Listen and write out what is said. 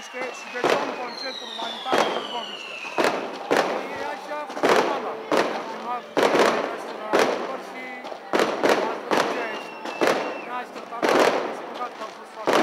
Bogiste świecą koncertem humanitarnym w Bogiste. I Asia wstrzymała, że ma restaurant w Polsce, ma to gdzieś, miasto tam, jest bogatą posłanką.